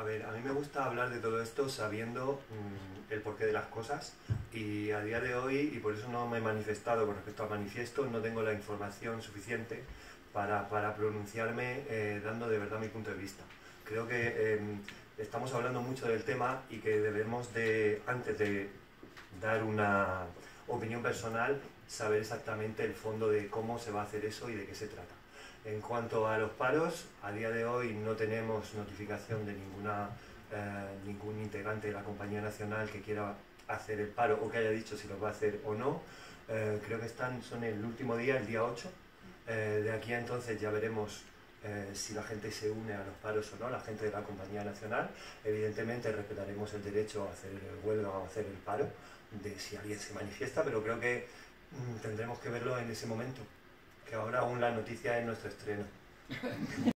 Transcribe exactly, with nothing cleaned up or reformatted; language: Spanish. A ver, a mí me gusta hablar de todo esto sabiendo mmm, el porqué de las cosas, y a día de hoy, y por eso no me he manifestado con respecto al manifiesto, no tengo la información suficiente para, para pronunciarme eh, dando de verdad mi punto de vista. Creo que eh, estamos hablando mucho del tema y que debemos de, antes de dar una opinión personal, saber exactamente el fondo de cómo se va a hacer eso y de qué se trata. En cuanto a los paros, a día de hoy no tenemos notificación de ninguna, eh, ningún integrante de la Compañía Nacional que quiera hacer el paro o que haya dicho si lo va a hacer o no. Eh, creo que están, son el último día, el día ocho. Eh, de aquí a entonces ya veremos eh, si la gente se une a los paros o no, la gente de la Compañía Nacional. Evidentemente respetaremos el derecho a hacer el huelga o a hacer el paro, de si alguien se manifiesta, pero creo que mm, tendremos que verlo en ese momento. Que ahora aún la noticia es nuestro estreno.